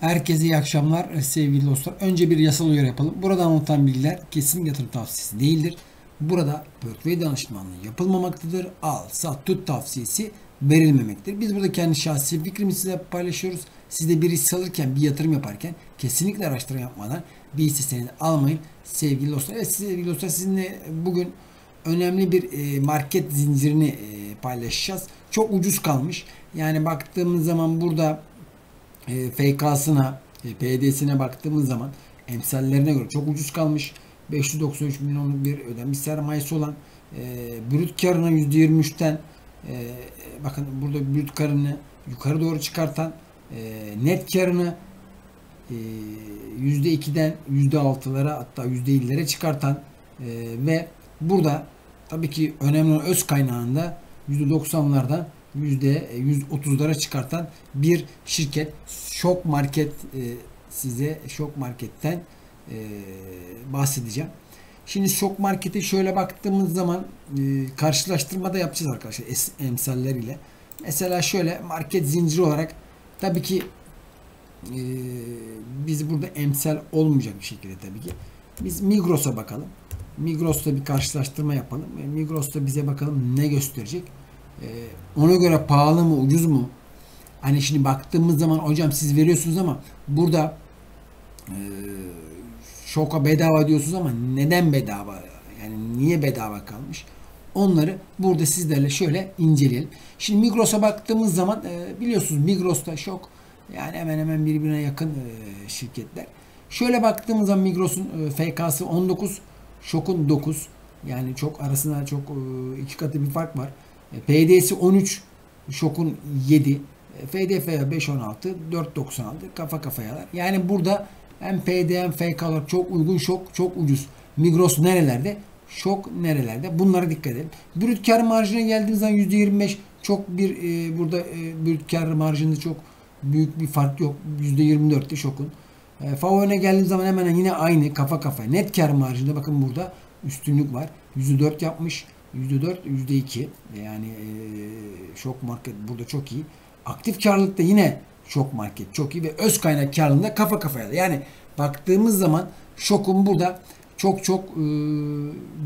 Herkese iyi akşamlar sevgili dostlar. Önce bir yasal uyarı yapalım. Burada anlatılan bilgiler kesin yatırım tavsiyesi değildir. Burada portföy danışmanlığı yapılmamaktadır. Al, sat, tut tavsiyesi verilmemektir. Biz burada kendi şahsi fikrimizi size paylaşıyoruz. Siz de bir hisse alırken, bir yatırım yaparken kesinlikle araştırma yapmadan bir hisse senedi almayın sevgili dostlar. Evet sevgili dostlar, sizinle bugün önemli bir market zincirini paylaşacağız. Çok ucuz kalmış. Yani baktığımız zaman burada FK'sına, PD'sine baktığımız zaman emsallerine göre çok ucuz kalmış. 593 milyonluk bir ödenmiş sermayesi olan brüt karına %23'ten bakın burada brüt karını yukarı doğru çıkartan net karını %2'den %6'lara hatta %7'lere çıkartan ve burada tabii ki önemli öz kaynağında %90'lardan %130'lara çıkartan bir şirket. Şok market, size Şok marketten bahsedeceğim. Şimdi Şok markete şöyle baktığımız zaman karşılaştırma da yapacağız arkadaşlar emsaller ile. Mesela şöyle market zinciri olarak tabii ki biz burada emsal olmayacak bir şekilde tabii ki. Biz Migros'a bakalım. Migros'ta bir karşılaştırma yapalım. Migros'ta bize bakalım ne gösterecek. Ona göre pahalı mı, ucuz mu? Hani şimdi baktığımız zaman hocam siz veriyorsunuz ama burada Şok'a bedava diyorsunuz ama neden bedava? Yani niye bedava kalmış? Onları burada sizlerle şöyle inceleyelim. Şimdi Migros'a baktığımız zaman biliyorsunuz Migros'ta Şok yani hemen hemen birbirine yakın şirketler. Şöyle baktığımız zaman Migros'un FK'sı 19, Şok'un 9. Yani çok arasında çok iki katı bir fark var. PD'si 13, Şok'un 7, FDF'ye 5.16, 4.96 kafa kafayalar. Yani burada hem PD hem FK'lar çok uygun, Şok çok ucuz. Migros nerelerde? Şok nerelerde? Bunlara dikkat edelim. Brüt kar marjına geldiğimiz zaman %25 çok bir burada brüt kar marjında çok büyük bir fark yok. %24'te Şok'un. Favorine geldiğimiz zaman hemen yine aynı kafa kafaya. Net kar marjında bakın burada üstünlük var. %4 yapmış. %4, %2 yani Şok market burada çok iyi. Aktif karlılıkta yine Şok market çok iyi ve öz kaynak karlılığında kafa kafaya. Yani baktığımız zaman Şok'un burada çok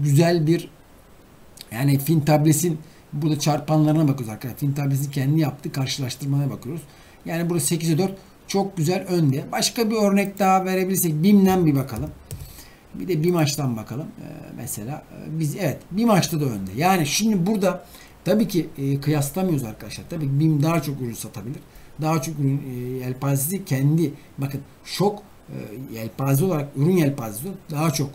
güzel bir yani fin tablesin burada çarpanlarına bakıyoruz arkadaşlar. Fin tablesin kendi yaptığı karşılaştırmaya bakıyoruz. Yani burada 8'e 4 çok güzel önde. Başka bir örnek daha verebilirsek BİM'den bir bakalım. Bir de BİM açtan bakalım. Mesela biz evet BİM açta da önde. Yani şimdi burada tabii ki kıyaslamıyoruz arkadaşlar. Tabii ki BİM daha çok ürün satabilir. Daha çok ürün yelpazesi kendi bakın Şok yelpaze olarak ürün yelpazesi daha çok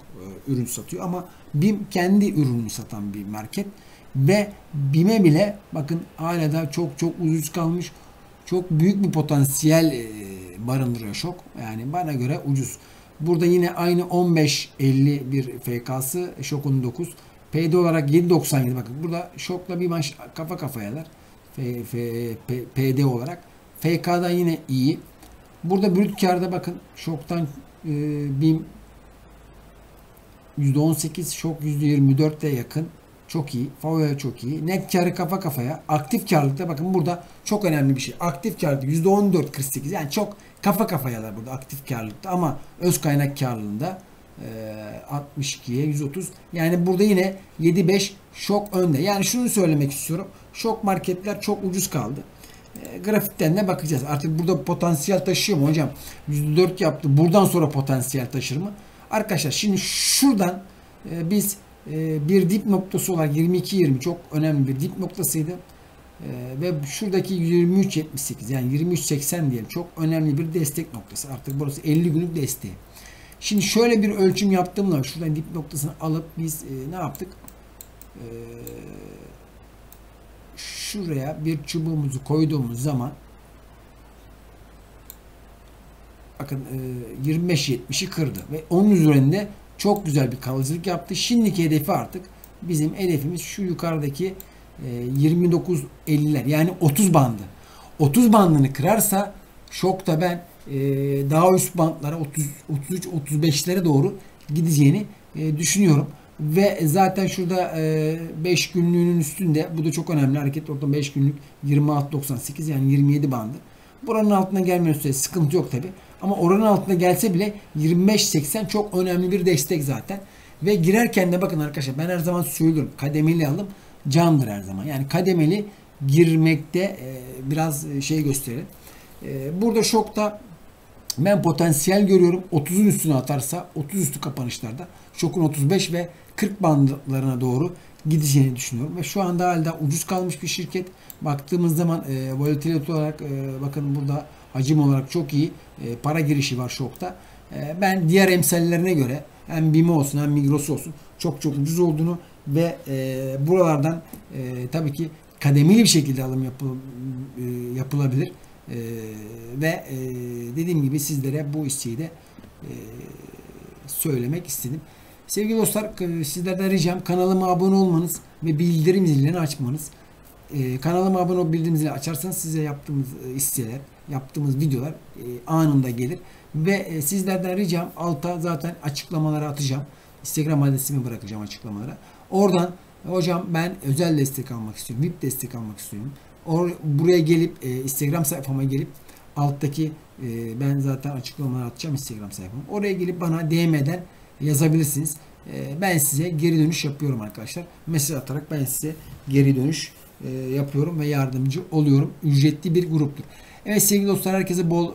ürün satıyor ama BİM kendi ürünü satan bir market ve BİM'e bile bakın hala da çok ucuz kalmış. Çok büyük bir potansiyel barındırıyor Şok. Yani bana göre ucuz. Burada yine aynı 15.50 bir FK'sı Şok'un 9. PD olarak 7.97. Bakın burada Şok'la bir maç kafa kafayalar. PD olarak. FK'da yine iyi. Burada brüt karda bakın Şok'tan BİM %18, Şok %24'e yakın. Çok iyi. Favoya çok iyi. Net karı kafa kafaya. Aktif karlılıkta bakın burada çok önemli bir şey. Aktif karlılıkta %14.48. Yani çok kafa kafayalar burada aktif karlılıkta ama öz kaynak karlılığında 62'ye 130. Yani burada yine 7.5 Şok önde. Yani şunu söylemek istiyorum. Şok marketler çok ucuz kaldı. Grafikten de bakacağız. Artık burada potansiyel taşıyor mu hocam? %4 yaptı. Buradan sonra potansiyel taşır mı? Arkadaşlar şimdi şuradan biz bir dip noktası olarak 22-20 çok önemli bir dip noktasıydı. Ve şuradaki 23.78 yani 23.80 diyelim çok önemli bir destek noktası. Artık burası 50 günlük desteği. Şimdi şöyle bir ölçüm yaptığımda şuradan dip noktasını alıp biz ne yaptık? Şuraya bir çubuğumuzu koyduğumuz zaman bakın 25.70'i kırdı ve onun üzerinde çok güzel bir kalıcılık yaptı. Şimdiki hedefi artık bizim hedefimiz şu yukarıdaki 29.50'ler yani 30 bandı. 30 bandını kırarsa Şok'ta ben daha üst bandlara 33-35'lere doğru gideceğini düşünüyorum. Ve zaten şurada 5 günlüğünün üstünde bu da çok önemli hareket ortamı 5 günlük 26.98 yani 27 bandı. Buranın altına gelmiyorsa sıkıntı yok tabi. Ama oranın altına gelse bile 25.80 çok önemli bir destek zaten. Ve girerken de bakın arkadaşlar, ben her zaman söylüyorum, kademeli alım candır her zaman. Yani kademeli girmekte biraz şey gösterir. Burada Şok'ta ben potansiyel görüyorum. 30'un üstüne atarsa 30 üstü kapanışlarda Şok'un 35 ve 40 bandlarına doğru gideceğini düşünüyorum. Ve şu anda hala ucuz kalmış bir şirket. Baktığımız zaman volatilite olarak bakın burada hacim olarak çok iyi para girişi var Şok'ta. Ben diğer emsallerine göre hem BİM olsun hem Migros olsun çok çok ucuz olduğunu ve buralardan tabii ki kademeli bir şekilde alım yapılabilir. Ve dediğim gibi sizlere bu isteği de söylemek istedim. Sevgili dostlar, sizlerden ricam kanalıma abone olmanız ve bildirim zilini açmanız. Kanalıma abone olup bildirim zilini açarsanız size yaptığımız isteğler, yaptığımız videolar anında gelir. Ve sizlerden ricam, alta zaten açıklamalara atacağım. Instagram adresimi bırakacağım açıklamalara. Oradan hocam ben özel destek almak istiyorum, VIP destek almak istiyorum, buraya gelip Instagram sayfama gelip alttaki ben zaten açıklamalara atacağım Instagram sayfamı. Oraya gelip bana DM'den yazabilirsiniz. Ben size geri dönüş yapıyorum arkadaşlar. Mesaj atarak ben size geri dönüş yapıyorum ve yardımcı oluyorum. Ücretli bir gruptur. Evet sevgili dostlar, herkese bol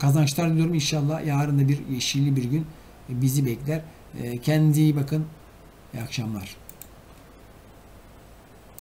kazançlar diliyorum. İnşallah yarın da bir yeşilli bir gün bizi bekler. Kendinize iyi bakın. İyi akşamlar.